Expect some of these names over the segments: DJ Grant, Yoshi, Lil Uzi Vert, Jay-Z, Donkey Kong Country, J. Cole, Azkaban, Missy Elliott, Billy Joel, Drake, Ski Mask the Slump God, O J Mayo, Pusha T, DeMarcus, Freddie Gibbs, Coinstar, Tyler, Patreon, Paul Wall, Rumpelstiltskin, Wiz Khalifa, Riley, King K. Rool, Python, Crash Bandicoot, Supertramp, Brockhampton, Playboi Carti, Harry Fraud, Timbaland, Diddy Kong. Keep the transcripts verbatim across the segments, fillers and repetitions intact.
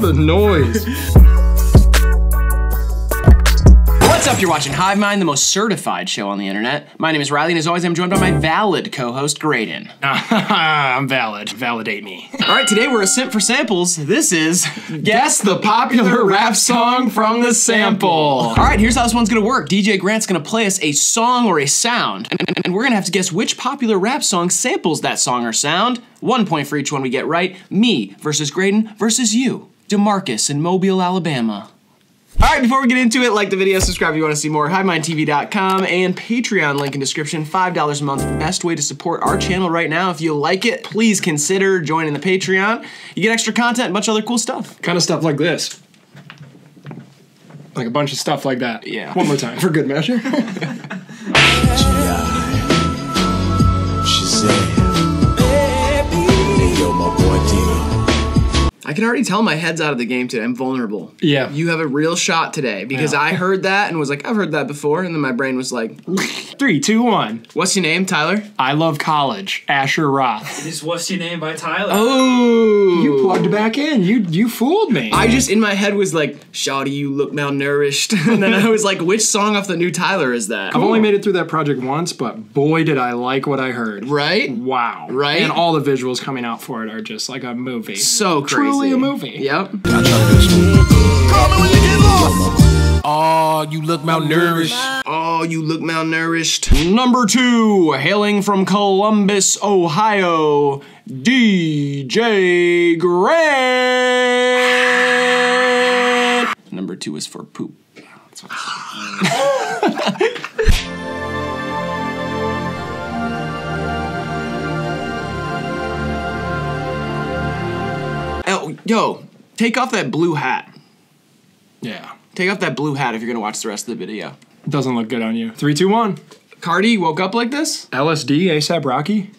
for the noise. What's up? You're watching Hive Mind, the most certified show on the internet. My name is Riley, and as always, I'm joined by my valid co-host, Graydon. I'm valid. Validate me. All right, today we're a simp for samples. This is Guess the Popular Rap Song from the Sample. All right, here's how this one's gonna work. D J Grant's gonna play us a song or a sound, and, and, and we're gonna have to guess which popular rap song samples that song or sound. One point for each one we get right. Me versus Graydon versus you, DeMarcus in Mobile, Alabama. All right, before we get into it, like the video, subscribe if you want to see more, hive mind t v dot com and Patreon link in description, five dollars a month, best way to support our channel right now. If you like it, please consider joining the Patreon. You get extra content and a bunch of other cool stuff. Kind of stuff like this. Like a bunch of stuff like that. Yeah. One more time, for good measure. She died. She said, "Baby, yo, my boy, D." I can already tell my head's out of the game today. I'm vulnerable. Yeah. You have a real shot today because yeah. I heard that and was like, I've heard that before. And then my brain was like, three, two, one. What's your name, Tyler? I love college. Asher Roth. It is What's Your Name by Tyler. Oh. You plugged back in. You you fooled me. I just, in my head, was like, shawty, you look malnourished. And then I was like, which song off the new Tyler is that? Cool. I've only made it through that project once, but boy, did I like what I heard. Right? Wow. Right? And all the visuals coming out for it are just like a movie. So crazy. A movie. Yep. Oh, you look malnourished. Oh, you look malnourished. Number two, hailing from Columbus, Ohio, D J Grant. Number two is for poop. That's what I'm saying. Yo, take off that blue hat. Yeah. Take off that blue hat if you're gonna watch the rest of the video. It doesn't look good on you. Three, two, one. Carti woke up like this? L S D, ASAP Rocky?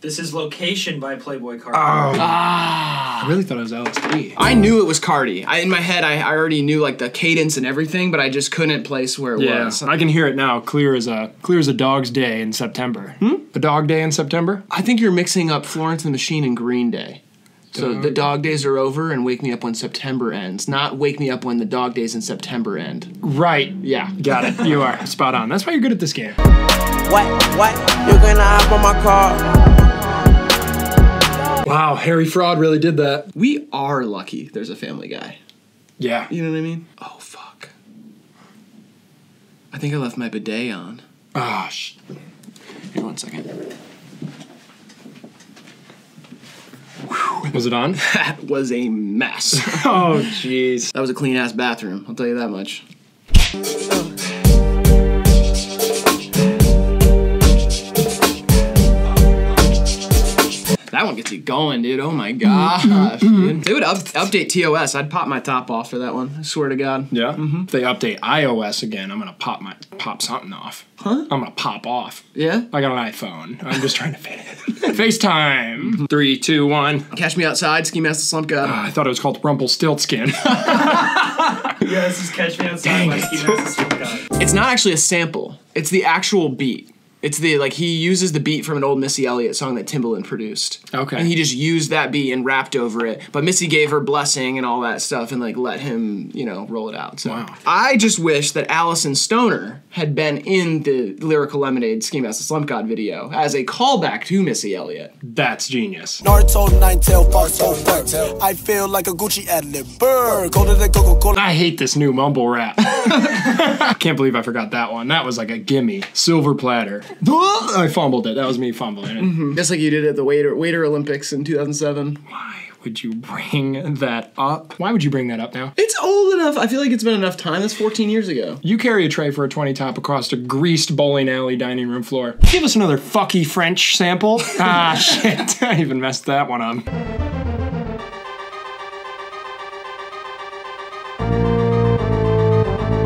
This is Location by Playboi Carti. Oh. Ah. I really thought it was L S D. I knew it was Carti. I, in my head, I, I already knew like the cadence and everything, but I just couldn't place where it yeah. was. I can hear it now, clear as a clear as a dog's day in September. Hmm? A dog day in September? I think you're mixing up Florence and the Machine and Green Day. So the dog days are over and wake me up when September ends, not wake me up when the dog days in September end. Right. Yeah. Got it. You are spot on. That's why you're good at this game. What? What? You're gonna hop on my car. Wow, Harry Fraud really did that. We are lucky there's a Family Guy. Yeah. You know what I mean? Oh, fuck. I think I left my bidet on. Oh, sh... Here, one second. Was it on? That was a mess. Oh, jeez. That was a clean-ass bathroom, I'll tell you that much. That one gets you going, dude. Oh, my gosh. Dude. They would up update T O S. I'd pop my top off for that one. I swear to God. Yeah? Mm-hmm. If they update iOS again, I'm going to pop my pop something off. Huh? I'm going to pop off. Yeah? I got an iPhone. I'm just trying to fit it. FaceTime. Three, two, one. Catch Me Outside, Ski Mask the Slump God. Uh, I thought it was called Rumpelstiltskin. Yeah, this is Catch Me Outside by Ski Mask the Slump God. It's not actually a sample. It's the actual beat. It's the, like, he uses the beat from an old Missy Elliott song that Timbaland produced. Okay. And he just used that beat and rapped over it. But Missy gave her blessing and all that stuff and, like, let him, you know, roll it out. So wow. I just wish that Allison Stoner had been in the Lyrical Lemonade Ski Mask the Slump God video as a callback to Missy Elliott. That's genius. I feel like a Gucci ad-lib. I hate this new mumble rap. I can't believe I forgot that one. That was like a gimme. Silver platter. I fumbled it. That was me fumbling it. Mm-hmm. Just like you did at the Waiter Waiter Olympics in two thousand seven. Why would you bring that up? Why would you bring that up now? It's old enough. I feel like it's been enough time. That's fourteen years ago. You carry a tray for a twenty top across a greased bowling alley dining room floor. Give us another fucky French sample. Ah, shit. I even messed that one up.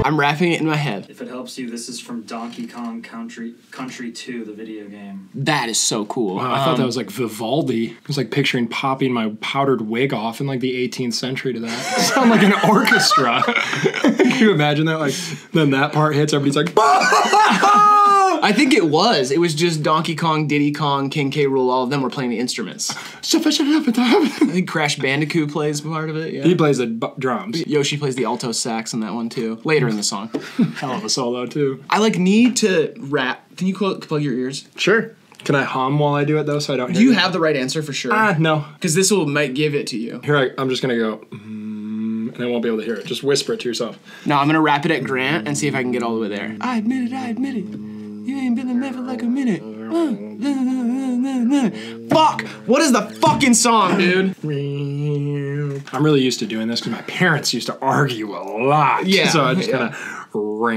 I'm wrapping it in my head. If it helps you, this is from Donkey Kong Country, Country two, the video game. That is so cool. Wow, um, I thought that was like Vivaldi. I was like picturing popping my powdered wig off in like the eighteenth century to that. Sound like an orchestra. Can you imagine that? Like, then that part hits, everybody's like, I think it was. It was just Donkey Kong, Diddy Kong, King K. Rool. All of them were playing the instruments. I think Crash Bandicoot plays part of it. Yeah. He plays the drums. Yoshi plays the alto sax in that one too. Later in the song. Hell of a solo too. I like need to rap. Can you plug your ears? Sure. Can I hum while I do it though, so I don't hear? Do you have the right answer for sure? Ah, no. Because this will might give it to you. Here I, I'm just gonna go. Mm. And I won't be able to hear it. Just whisper it to yourself. No, I'm gonna rap it at Grant and see if I can get all the way there. I admit it, I admit it. You ain't been in there for like a minute. Fuck! What is the fucking song, dude? I'm really used to doing this because my parents used to argue a lot. Yeah. So I just yeah. kind of. You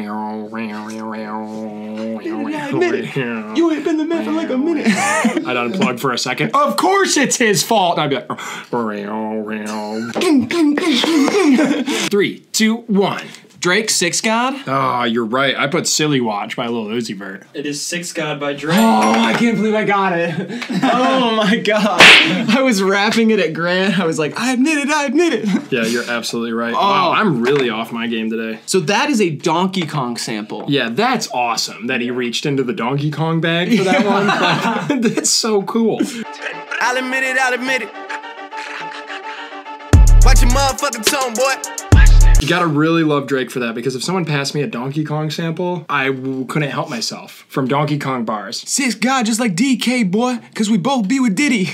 ain't been the man for like a minute. I'd unplug for a second. Of course it's his fault. I'd be like, oh. Three, two, one. Drake, Six God? Oh, you're right. I put Silly Watch by Lil Uzi Vert. It is Six God by Drake. Oh, I can't believe I got it. Oh my God. I was rapping it at Grant. I was like, I admit it, I admit it. Yeah, you're absolutely right. Oh. Wow, I'm really off my game today. So that is a Donkey Kong sample. Yeah, that's awesome that he reached into the Donkey Kong bag for that one. That's so cool. I'll admit it, I'll admit it. Watch your motherfucking tone, boy. You gotta really love Drake for that, because if someone passed me a Donkey Kong sample, I w couldn't help myself from Donkey Kong bars. Sis God, just like D K, boy, because we both be with Diddy.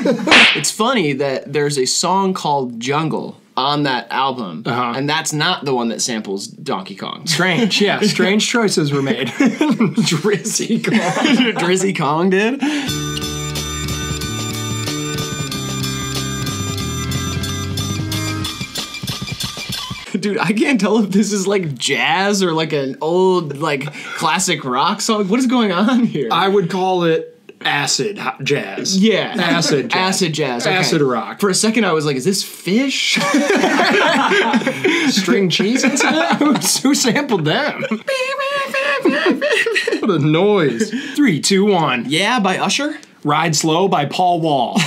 It's funny that there's a song called Jungle on that album, uh-huh. and that's not the one that samples Donkey Kong. Strange, yeah. Strange choices were made. Drizzy Kong. Drizzy Kong, dude. Dude, I can't tell if this is like jazz or like an old like classic rock song. What is going on here? I would call it acid jazz. Yeah. Acid jazz. Acid jazz. Okay. Acid rock. For a second I was like, is this fish? String cheese? Who sampled them? What a noise. Three, two, one. Yeah, by Usher. Ride Slow by Paul Wall.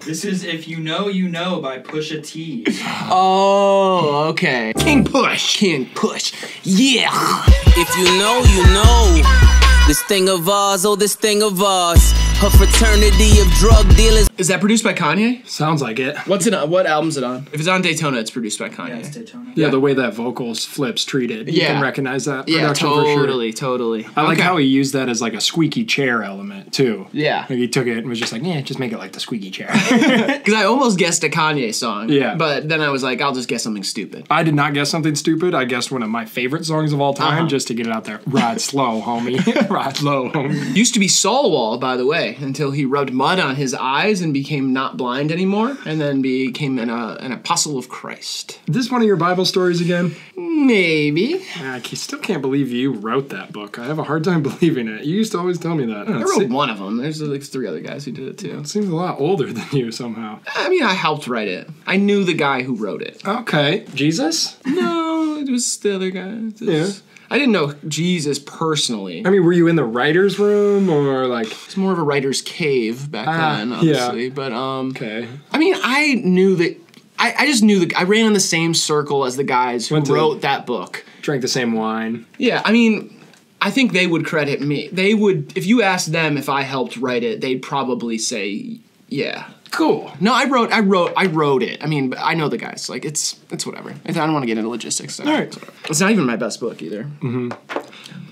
This is If You Know, You Know by Pusha T. Oh, okay. King Push. King Push. Yeah. If you know, you know. This thing of ours, oh, this thing of ours. A fraternity of drug dealers. Is that produced by Kanye? Sounds like it. What's it on? What album's it on? If it's on Daytona, it's produced by Kanye. Yeah, it's Daytona. Yeah, yeah. The way that vocals flips treated. Yeah. You can recognize that production yeah, totally, for sure. Totally, totally. I like okay. how he used that as like a squeaky chair element too. Yeah. Like he took it and was just like, yeah, just make it like the squeaky chair. Because I almost guessed a Kanye song. Yeah. But then I was like, I'll just guess something stupid. I did not guess something stupid. I guessed one of my favorite songs of all time uh-huh. just to get it out there. Ride slow, homie. Ride slow, homie. Used to be Solwall, by the way. Until he rubbed mud on his eyes and became not blind anymore, and then became an, uh, an apostle of Christ. Is this one of your Bible stories again? Maybe. I still can't believe you wrote that book. I have a hard time believing it. You used to always tell me that. I, I wrote one of them. There's like three other guys who did it too. It seems a lot older than you somehow. I mean, I helped write it. I knew the guy who wrote it. Okay. Jesus? No, it was the other guy. Yeah. I didn't know Jesus personally. I mean, were you in the writer's room or like? It's more of a writer's cave back ah, then, obviously. Yeah. But, um, okay. I mean, I knew that, I, I just knew that I ran in the same circle as the guys who wrote that book. Drank the same wine. Yeah, I mean, I think they would credit me. They would, if you asked them if I helped write it, they'd probably say, yeah. Cool. No, I wrote, I wrote, I wrote it. I mean, I know the guys. Like, it's, it's whatever. I don't want to get into logistics. So all right. It's, it's not even my best book either. Mm-hmm.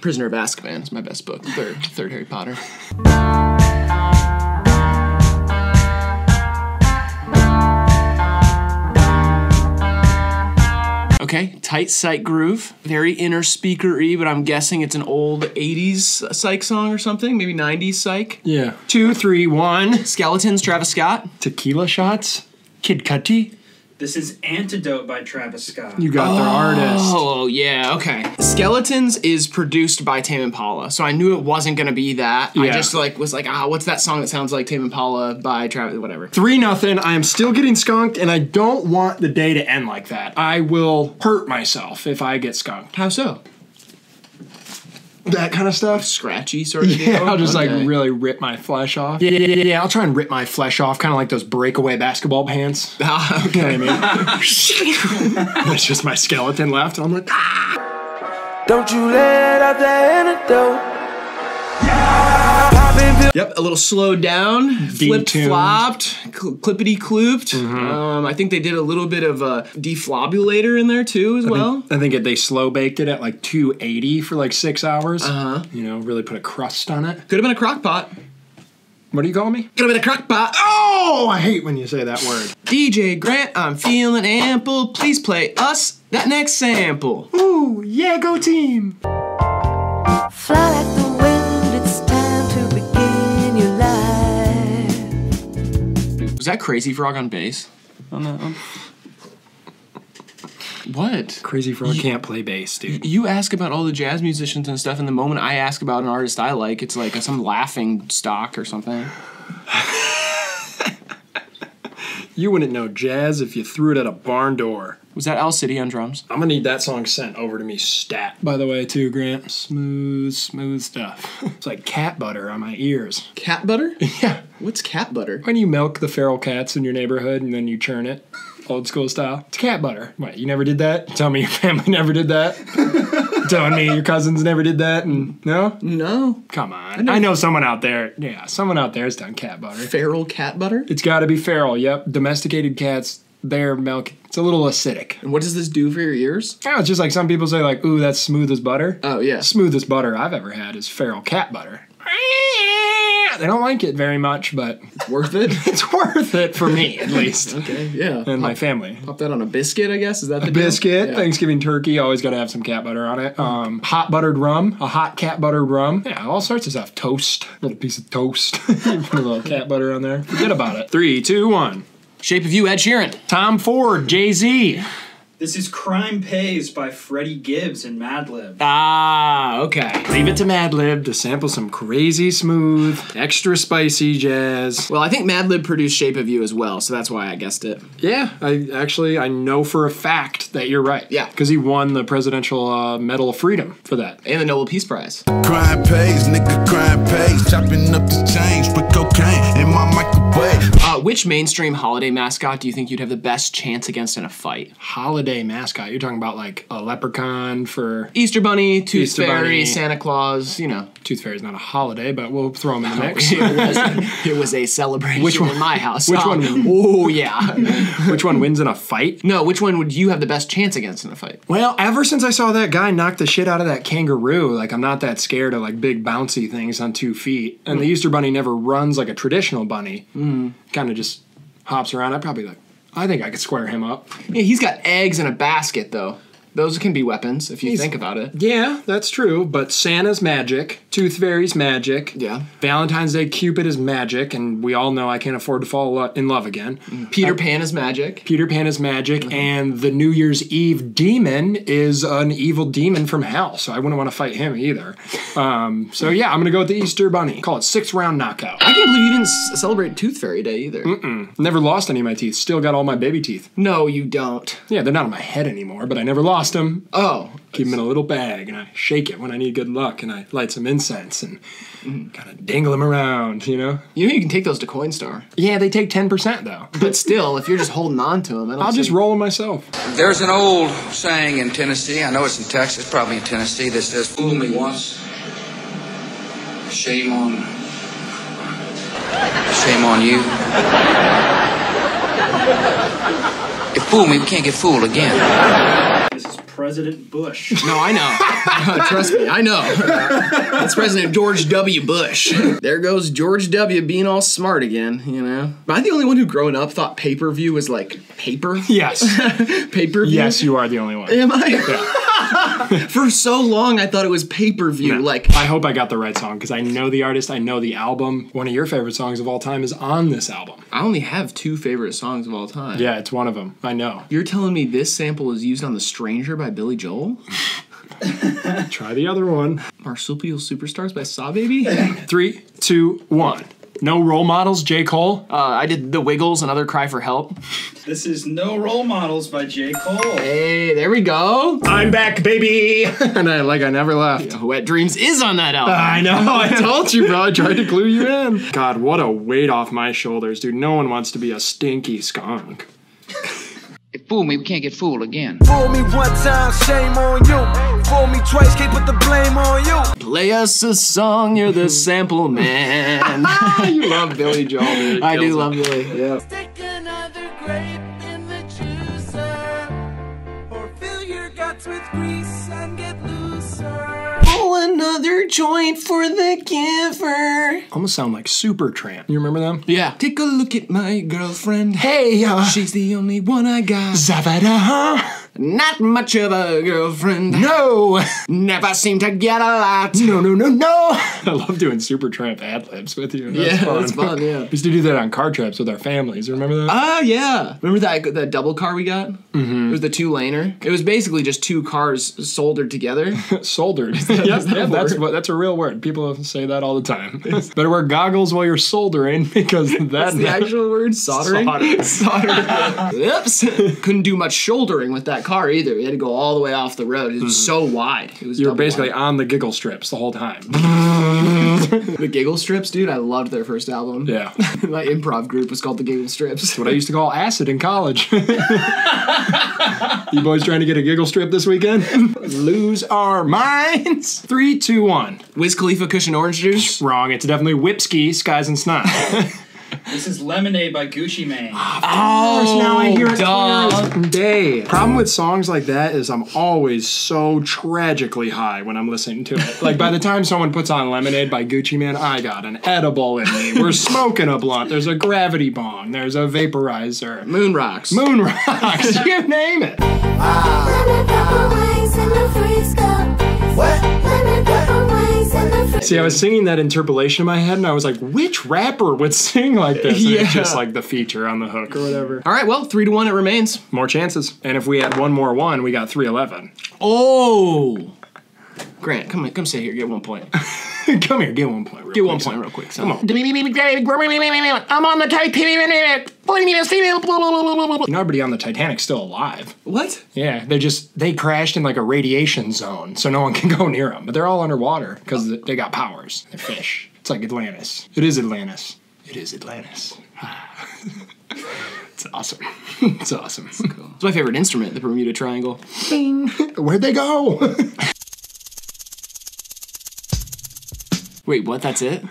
Prisoner of Azkaban is my best book. Third, third Harry Potter. Okay, tight psych groove, very inner speaker-y, but I'm guessing it's an old eighties psych song or something, maybe nineties psych. Yeah. Two, three, one. Skeletons, Travis Scott. Tequila Shots, Kid Cudi. This is Antidote by Travis Scott. You got oh, their artist. Oh, yeah, okay. Skeletons is produced by Tame Impala, so I knew it wasn't going to be that. Yeah. I just like was like, ah, what's that song that sounds like Tame Impala by Travis, whatever. Three nothing, I am still getting skunked, and I don't want the day to end like that. I will hurt myself if I get skunked. How so? That kind of stuff. Scratchy sort of yeah, deal. I'll just okay. like really rip my flesh off. Yeah, yeah, yeah, yeah. I'll try and rip my flesh off, kind of like those breakaway basketball pants. Ah, okay. You know what I mean? That's just my skeleton left, and I'm like, ah. Don't you let out the antidote. Yep, a little slowed down, flip-flopped, cl clippity-clooped. Mm -hmm. um, I think they did a little bit of a deflobulator in there too as I well. Think, I think it, they slow-baked it at like two eighty for like six hours. Uh-huh. You know, really put a crust on it. Could have been a crock pot. What do you call me? Could have been a crock pot. Oh, I hate when you say that word. D J Grant, I'm feeling ample. Please play us that next sample. Ooh, yeah, go team. Fly like the wind, it's time to begin your life. Was that Crazy Frog on bass? On that one? What? Crazy Frog you, can't play bass, dude. You ask about all the jazz musicians and stuff, and the moment I ask about an artist I like, it's like some laughing stock or something. You wouldn't know jazz if you threw it at a barn door. Was that Al City on drums? I'm gonna need that song sent over to me stat. By the way, too, Grant. Smooth, smooth stuff. It's like cat butter on my ears. Cat butter? Yeah. What's cat butter? When you milk the feral cats in your neighborhood and then you churn it. Old school style. It's cat butter. What, you never did that? Tell me your family never did that? Telling me your cousins never did that? And no? No. Come on. I know, I know someone out there. Yeah, someone out there has done cat butter. Feral cat butter? It's gotta be feral, yep. Domesticated cats, their milk, it's a little acidic. And what does this do for your ears? Oh, it's just like some people say like, ooh, that's smooth as butter. Oh, yeah. Smoothest butter I've ever had is feral cat butter. They don't like it very much, but it's worth it. It's worth it for me, at least. Okay, yeah. And pop, my family. Pop that on a biscuit, I guess. Is that the a biscuit? Yeah. Thanksgiving turkey, always got to have some cat butter on it. Um, hot buttered rum, a hot cat butter rum. Yeah, all sorts of stuff. Toast, little piece of toast. Put a little cat butter on there. Forget about it. Three, two, one. Shape of You, Ed Sheeran. Tom Ford, Jay-Z. This is Crime Pays by Freddie Gibbs and Madlib. Ah, okay. Leave it to Madlib to sample some crazy smooth, extra spicy jazz. Well, I think Madlib produced Shape of You as well, so that's why I guessed it. Yeah, I actually, I know for a fact that you're right. Yeah. Because he won the Presidential uh, Medal of Freedom for that. And the Nobel Peace Prize. Crime pays, nigga, crime pays. Chopping up the change with cocaine in my microwave. Uh, which mainstream holiday mascot do you think you'd have the best chance against in a fight? Holiday mascot. You're talking about like a leprechaun for Easter Bunny, Tooth Easter Fairy, Bunny. Santa Claus, you know. Tooth Fairy is not a holiday, but we'll throw him in the mix. It was, it was a celebration which one, in my house. Which um, one? Oh, yeah. Which one wins in a fight? No, which one would you have the best chance against in a fight? Well, ever since I saw that guy knock the shit out of that kangaroo, like I'm not that scared of like big bouncy things on two feet. And mm. the Easter Bunny never runs like a traditional bunny. Mm. Kind of just hops around. I'd probably like, I think I could square him up. Yeah, he's got eggs in a basket, though. Those can be weapons, if you he's, think about it. Yeah, that's true, but Santa's magic, Tooth Fairy's magic, yeah. Valentine's Day Cupid is magic, and we all know I can't afford to fall lo in love again. Mm. Peter uh, Pan is magic. Peter Pan is magic, mm-hmm. and the New Year's Eve demon is an evil demon from hell, so I wouldn't want to fight him either. Um, so yeah, I'm going to go with the Easter Bunny. Call it six round knockout. I can't believe you didn't s celebrate Tooth Fairy Day either. Mm-mm. Never lost any of my teeth. Still got all my baby teeth. No, you don't. Yeah, they're not in my head anymore, but I never lost them. Oh. Keep them in a little bag, and I shake it when I need good luck, and I light some incense and mm. kind of dangle them around, you know? You know you can take those to Coinstar. Yeah, they take ten percent, though. But still, if you're just holding on to them, I don't I'll see. just roll them myself. There's an old saying in Tennessee, I know it's in Texas, probably in Tennessee, that says, fool me once, shame on, shame on you. If fool me, we can't get fooled again. President Bush. No, I know. No, trust me, I know. That's President George W. Bush. There goes George W. being all smart again, you know? Am I the only one who growing up thought pay-per-view was like paper? Yes. Pay-per-view? Yes, you are the only one. Am I? Yeah. For so long, I thought it was pay-per-view. No. Like, I hope I got the right song because I know the artist, I know the album. One of your favorite songs of all time is on this album. I only have two favorite songs of all time. Yeah, it's one of them. I know. You're telling me this sample is used on The Stranger by Billy Joel? Try the other one. Marsupial Superstars by Saw Baby? Three, two, one. No Role Models, J. Cole. Uh, I did The Wiggles, Another Cry for Help. This is No Role Models by J. Cole. Hey, there we go. I'm back, baby. And I, like, I never left. Yeah, Wet Dreams is on that album. I know. I told you, bro. I tried to glue you in. God, what a weight off my shoulders, dude. No one wants to be a stinky skunk. It fooled me, we can't get fooled again. Fool me one time, shame on you. Fool me twice, can't put the blame on you. Play us a song, you're the sample man. You love Billy Joel, dude. I do love Billy, yeah. Stick another grape in the juicer, or fill your guts with grease and get looser. Pull another joint for the giver. Almost sound like Supertramp. You remember them? Yeah. Take a look at my girlfriend. Hey, uh, she's the only one I got. Zavadaha. Not much of a girlfriend. No. Never seem to get a lot. No, no, no, no. I love doing Supertramp ad-libs with you. That's yeah, fun. That's fun, yeah. We used to do that on car trips with our families. Remember that? Oh, uh, yeah. Remember that, that double car we got? Mm-hmm. It was the two-laner. It was basically just two cars soldered together. Soldered. That, yep, that yeah, that's, that's a real word. People say that all the time. Better wear goggles while you're soldering because that... That's the actual word? Soldering? Soldering. Soldering. Oops. Couldn't do much shouldering with that car either. We had to go all the way off the road. It was mm. so wide. It was you were basically wide. On the giggle strips the whole time. The Giggle Strips, dude, I loved their first album. Yeah. My improv group was called the Giggle Strips. That's what I used to call acid in college. You boys trying to get a giggle strip this weekend? Lose our minds. Three, two, one. Wiz Khalifa Cushion Orange Juice? Wrong. It's definitely Whipski, Skies and Snot. This is Lemonade by Gucci Mane. Oh, oh now I hear it day. Problem with songs like that is I'm always so tragically high when I'm listening to it. Like by the time someone puts on Lemonade by Gucci Mane, I got an edible in me. We're smoking a blunt. There's a gravity bong. There's a vaporizer. Moon rocks. Moon rocks. You name it. Wow. What? See, I was singing that interpolation in my head, and I was like, which rapper would sing like this? And yeah. It's just like the feature on the hook or whatever. All right, well, three to one it remains. More chances. And if we had one more one, we got three eleven. Oh! Grant, come on, come sit here, get one point. Come here, get one point real get quick. Get one point real quick, son. Come on. I'm on the Titanic. You know, everybody on the Titanic's still alive. What? Yeah, they just, they crashed in like a radiation zone, so no one can go near them. But they're all underwater, because they got powers. They're fish. It's like Atlantis. It is Atlantis. It is Atlantis. It's awesome. It's awesome. It's cool. It's my favorite instrument, the Bermuda Triangle. Bing. Where'd they go? Wait, what? That's it?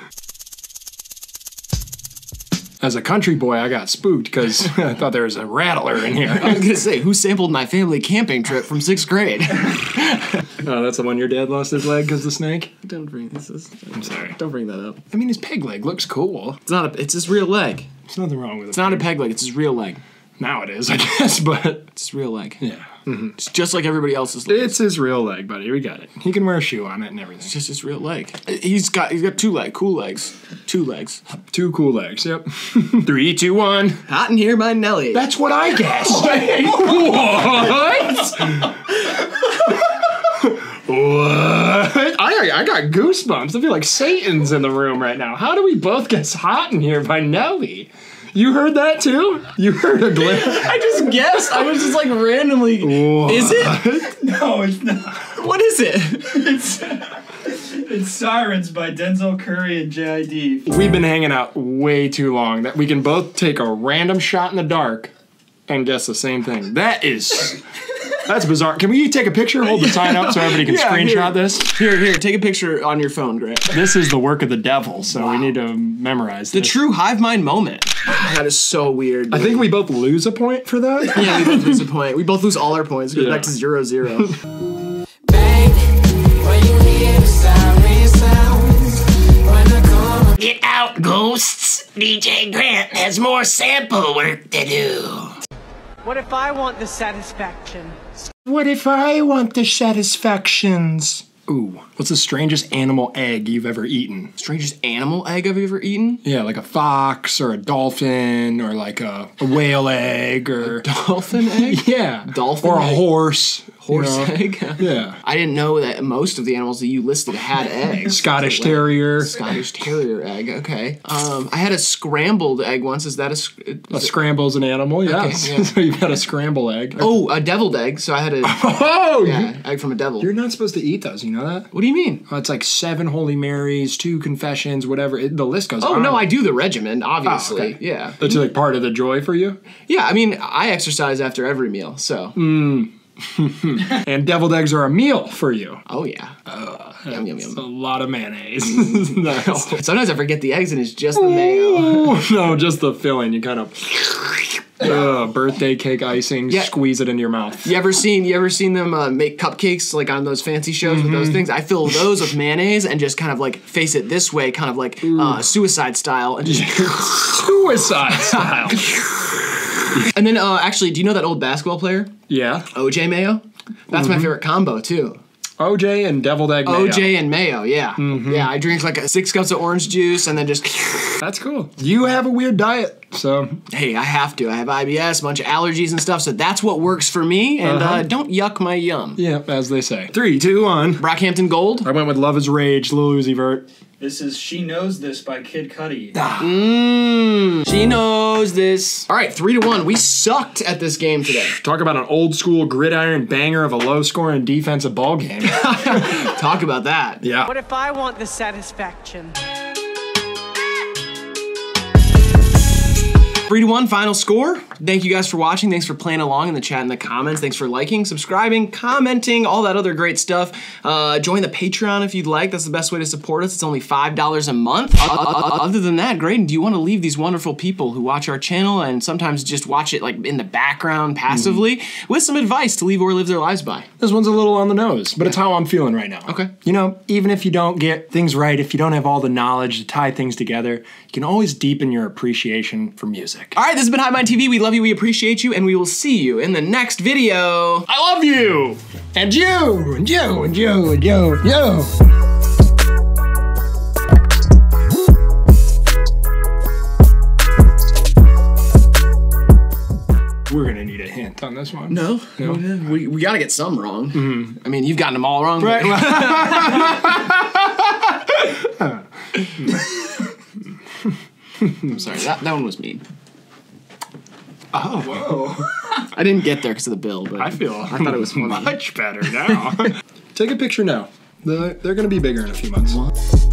As a country boy, I got spooked because I thought there was a rattler in here. I was going to say, who sampled my family camping trip from sixth grade? Oh, that's the one your dad lost his leg because the snake? Don't bring this. Is, I'm sorry. Don't bring that up. I mean, his peg leg looks cool. It's not a, it's his real leg. There's nothing wrong with it. It's not a peg leg, it's his real leg. Now it is, I guess, but... It's his real leg. Yeah. Mm-hmm. It's just like everybody else's leg. It's his real leg, buddy. We got it. He can wear a shoe on it and everything. It's just his real leg. He's got he's got two legs. Cool legs. Two legs. Two cool legs, yep. Three, two, one. Hot in Here by Nelly. That's what I guessed. What? What? I, I got goosebumps. I feel like Satan's in the room right now. How do we both guess Hot in Here by Nelly? You heard that too? You heard a glitch? I just guessed. I was just like randomly. What? Is it? No, it's not. What is it? It's, it's Sirens by Denzel Curry and J I D We've been hanging out way too long that we can both take a random shot in the dark and guess the same thing. That is. That's bizarre. Can we take a picture? Hold the sign up so everybody can yeah, screenshot here. This. Here, here. Take a picture on your phone, Grant. This is the work of the devil, so wow. We need to memorize the this. The true Hive Mind moment. That is so weird. Dude. I think we both lose a point for that. Yeah, we both lose a point. We both lose all our points. Go yeah. Back to zero zero. Get out, ghosts. D J Grant has more sample work to do. What if I want the satisfaction? What if I want the satisfactions? Ooh, what's the strangest animal egg you've ever eaten? Strangest animal egg I've ever eaten? Yeah, like a fox or a dolphin or like a, a whale egg or... A dolphin egg? Yeah. Dolphin Or a egg. horse. Horse you know? egg? Yeah. I didn't know that most of the animals that you listed had eggs. Scottish like, terrier. Scottish terrier egg, okay. Um, I had a scrambled egg once. Is that a... Sc is a scramble's an animal, yes. Okay, yeah. So you've had a scramble egg. Oh, a deviled egg. So I had a... Oh! Yeah, egg from a devil. You're not supposed to eat those, you know? know that? What do you mean? Oh, it's like seven Holy Marys, two confessions, whatever. It, the list goes oh, on. Oh, no, I do the regimen, obviously. Oh, okay. Yeah. That's like part of the joy for you? Yeah, I mean, I exercise after every meal, so. Mm. And deviled eggs are a meal for you. Oh, yeah. Uh, yum, yum, yum. A lot of mayonnaise. Nice. Sometimes I forget the eggs and it's just the mayo. No, just the filling. You kind of... Uh, birthday cake icing, yeah. Squeeze it into your mouth. You ever seen you ever seen them uh, make cupcakes like on those fancy shows mm-hmm. with those things? I fill those with mayonnaise and just kind of like face it this way, kind of like uh, suicide style. And just suicide style. And then uh, actually, do you know that old basketball player? Yeah. O J Mayo? That's mm-hmm. my favorite combo too. O J and deviled egg mayo. O J and mayo, yeah. Mm-hmm. Yeah, I drink like six cups of orange juice and then just... That's cool. You have a weird diet, so... Hey, I have to. I have I B S, a bunch of allergies and stuff, so that's what works for me. And uh-huh. uh, don't yuck my yum. Yeah, as they say. Three, two, one. Brockhampton Gold. I went with Love is Rage, Lil Uzi Vert. This is She Knows This by Kid Cudi. Mmm. She Knows This. All right, three to one. We sucked at this game today. Talk about an old school gridiron banger of a low scoring defensive ball game. Talk about that. Yeah. What if I want the satisfaction? three to one final score. Thank you guys for watching. Thanks for playing along in the chat and the comments. Thanks for liking, subscribing, commenting, all that other great stuff. Uh, join the Patreon if you'd like. That's the best way to support us. It's only five dollars a month. Other than that, Graydon, do you want to leave these wonderful people who watch our channel and sometimes just watch it like in the background passively mm-hmm. with some advice to leave or live their lives by? This one's a little on the nose, but yeah. It's how I'm feeling right now. Okay. You know, even if you don't get things right, if you don't have all the knowledge to tie things together, you can always deepen your appreciation for music. All right, this has been Hive Mind T V. We love you, we appreciate you, and we will see you in the next video. I love you! And you, and you, and you, and you, and you. We're gonna need a hint on this one. No, no. no. We, we gotta get some wrong. Mm-hmm. I mean, you've gotten them all wrong. Right. I'm sorry, that, that one was mean. Oh, whoa. I didn't get there because of the bill, but I feel I thought it was funny. Much better now. Take a picture now. They're, they're going to be bigger in a few months.